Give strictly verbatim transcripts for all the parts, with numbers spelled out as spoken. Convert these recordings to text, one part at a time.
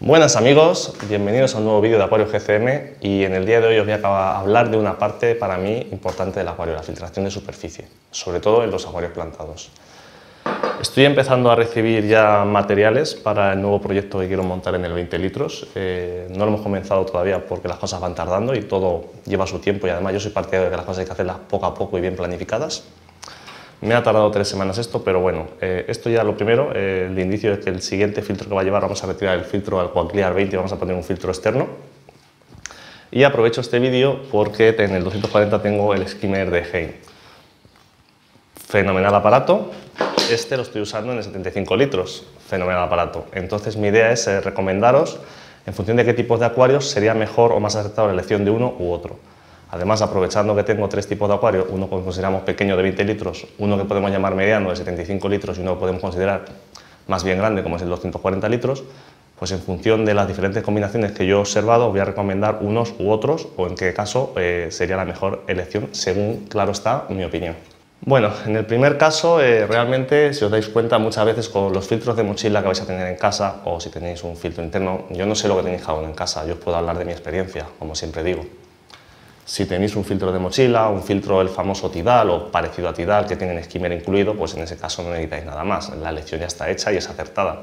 Buenas amigos, bienvenidos a un nuevo vídeo de Acuarios G C M y en el día de hoy os voy a hablar de una parte para mí importante del acuario, la filtración de superficie, sobre todo en los acuarios plantados. Estoy empezando a recibir ya materiales para el nuevo proyecto que quiero montar en el veinte litros. Eh, no lo hemos comenzado todavía porque las cosas van tardando y todo lleva su tiempo y además yo soy partidario de que las cosas hay que hacerlas poco a poco y bien planificadas. Me ha tardado tres semanas esto, pero bueno, eh, esto ya lo primero, eh, el indicio es que el siguiente filtro que va a llevar, vamos a retirar el filtro al QuaClear veinte y vamos a poner un filtro externo. Y aprovecho este vídeo porque en el doscientos cuarenta tengo el skimmer de Hain. Fenomenal aparato, este lo estoy usando en el setenta y cinco litros, fenomenal aparato. Entonces mi idea es eh, recomendaros, en función de qué tipos de acuarios, sería mejor o más acertado la elección de uno u otro. Además, aprovechando que tengo tres tipos de acuario, uno que consideramos pequeño de veinte litros, uno que podemos llamar mediano de setenta y cinco litros y uno que podemos considerar más bien grande como es el doscientos cuarenta litros, pues en función de las diferentes combinaciones que yo he observado os voy a recomendar unos u otros o en qué caso eh, sería la mejor elección según, claro está, mi opinión. Bueno, en el primer caso eh, realmente, si os dais cuenta, muchas veces con los filtros de mochila que vais a tener en casa o si tenéis un filtro interno, yo no sé lo que tenéis cada uno en casa, yo os puedo hablar de mi experiencia, como siempre digo. Si tenéis un filtro de mochila, un filtro el famoso Tidal o parecido a Tidal que tienen skimmer incluido, pues en ese caso no necesitáis nada más, la elección ya está hecha y es acertada.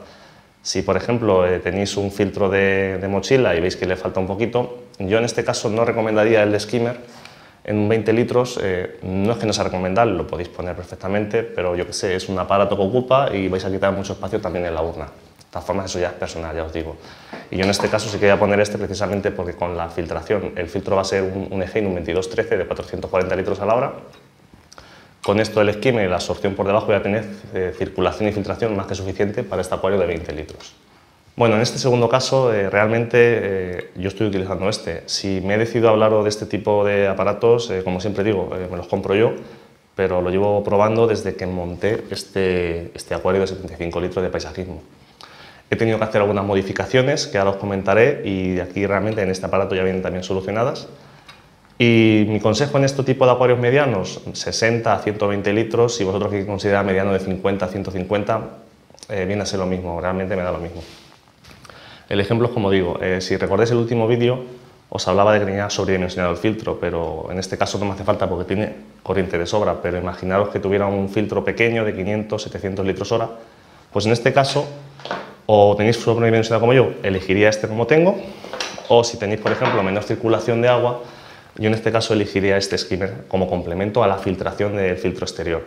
Si por ejemplo eh, tenéis un filtro de, de mochila y veis que le falta un poquito, yo en este caso no recomendaría el de skimmer en veinte litros, eh, no es que no sea recomendable, lo podéis poner perfectamente, pero yo que sé, es un aparato que ocupa y vais a quitar mucho espacio también en la urna. De todas formas, eso ya es personal, ya os digo. Y yo en este caso sí que voy a poner este precisamente porque con la filtración, el filtro va a ser un, un Eheim veintidós trece de cuatrocientos cuarenta litros a la hora. Con esto el skimmer y la absorción por debajo voy a tener eh, circulación y filtración más que suficiente para este acuario de veinte litros. Bueno, en este segundo caso eh, realmente eh, yo estoy utilizando este. Si me he decidido hablaros de este tipo de aparatos, eh, como siempre digo, eh, me los compro yo, pero lo llevo probando desde que monté este, este acuario de setenta y cinco litros de paisajismo. He tenido que hacer algunas modificaciones que ahora os comentaré y aquí realmente en este aparato ya vienen también solucionadas. Y mi consejo en este tipo de acuarios medianos, sesenta a ciento veinte litros, si vosotros que consideráis mediano de cincuenta a ciento cincuenta, eh, viene a ser lo mismo, realmente me da lo mismo. El ejemplo es como digo, eh, si recordáis el último vídeo os hablaba de que tenía sobredimensionado el filtro, pero en este caso no me hace falta porque tiene corriente de sobra, pero imaginaros que tuviera un filtro pequeño de quinientos a setecientos litros hora, pues en este caso o tenéis sobredimensionado como yo, elegiría este como tengo, o si tenéis, por ejemplo, menor circulación de agua, yo en este caso elegiría este skimmer como complemento a la filtración del filtro exterior.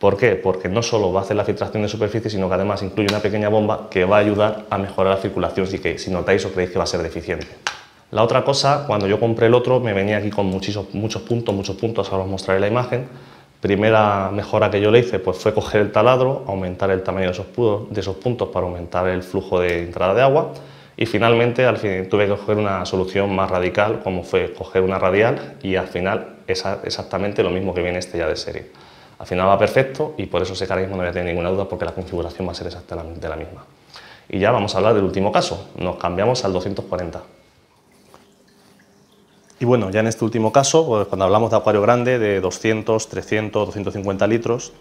¿Por qué? Porque no solo va a hacer la filtración de superficie, sino que además incluye una pequeña bomba que va a ayudar a mejorar la circulación si, que, si notáis o creéis que va a ser deficiente. La otra cosa, cuando yo compré el otro, me venía aquí con muchísimos, muchos puntos, muchos puntos, ahora os mostraré la imagen. Primera mejora que yo le hice pues fue coger el taladro, aumentar el tamaño de esos, pudos, de esos puntos para aumentar el flujo de entrada de agua y finalmente al fin, tuve que coger una solución más radical como fue coger una radial y al final es exactamente lo mismo que viene este ya de serie. Al final va perfecto y por eso sé que ahora mismo no voy a tener ninguna duda porque la configuración va a ser exactamente la misma. Y ya vamos a hablar del último caso, nos cambiamos al doscientos cuarenta. Y bueno, ya en este último caso, pues cuando hablamos de acuario grande de doscientos, trescientos, doscientos cincuenta litros,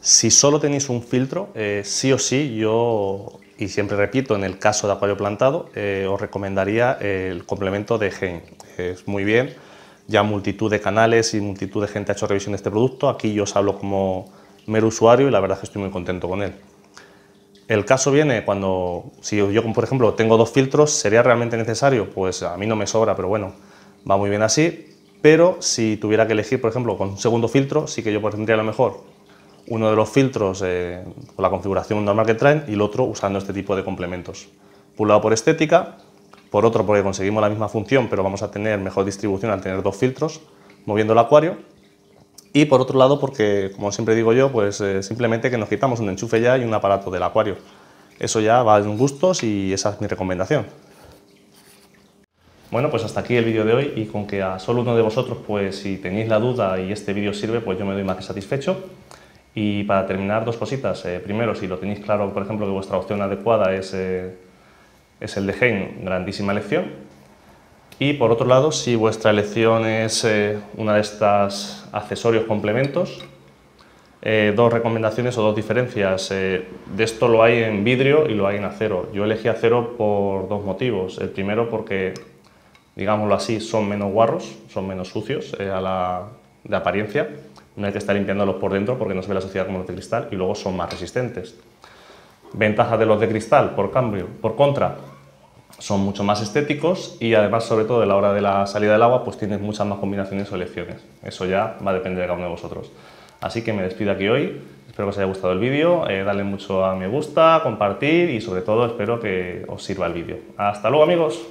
si solo tenéis un filtro, eh, sí o sí, yo, y siempre repito, en el caso de acuario plantado, eh, os recomendaría el complemento de Hain. Es muy bien, ya multitud de canales y multitud de gente ha hecho revisión de este producto, aquí yo os hablo como mero usuario y la verdad es que estoy muy contento con él. El caso viene cuando, si yo por ejemplo tengo dos filtros, ¿sería realmente necesario? Pues a mí no me sobra, pero bueno, va muy bien así, pero si tuviera que elegir, por ejemplo, con un segundo filtro, sí que yo tendría a lo mejor uno de los filtros eh, con la configuración normal que traen y el otro usando este tipo de complementos. Por un lado por estética, por otro porque conseguimos la misma función, pero vamos a tener mejor distribución al tener dos filtros moviendo el acuario. Y por otro lado porque, como siempre digo yo, pues eh, simplemente que nos quitamos un enchufe ya y un aparato del acuario. Eso ya va en gustos y esa es mi recomendación. Bueno, pues hasta aquí el vídeo de hoy y con que a solo uno de vosotros, pues si tenéis la duda y este vídeo os sirve, pues yo me doy más que satisfecho. Y para terminar, dos cositas. Eh, primero, si lo tenéis claro, por ejemplo, que vuestra opción adecuada es, eh, es el de Hain, grandísima elección. Y por otro lado, si vuestra elección es eh, una de estas accesorios complementos, eh, dos recomendaciones o dos diferencias. Eh, de esto lo hay en vidrio y lo hay en acero. Yo elegí acero por dos motivos. El primero porque, digámoslo así, son menos guarros, son menos sucios eh, a la, de apariencia. No hay que estar limpiándolos por dentro porque no se ve la suciedad como los de cristal, y luego son más resistentes. Ventajas de los de cristal, por cambio, por contra, son mucho más estéticos y además, sobre todo a la hora de la salida del agua, pues tienes muchas más combinaciones o elecciones. Eso ya va a depender de cada uno de vosotros. Así que me despido aquí hoy, espero que os haya gustado el vídeo, eh, darle mucho a me gusta, compartir y sobre todo espero que os sirva el vídeo. ¡Hasta luego, amigos!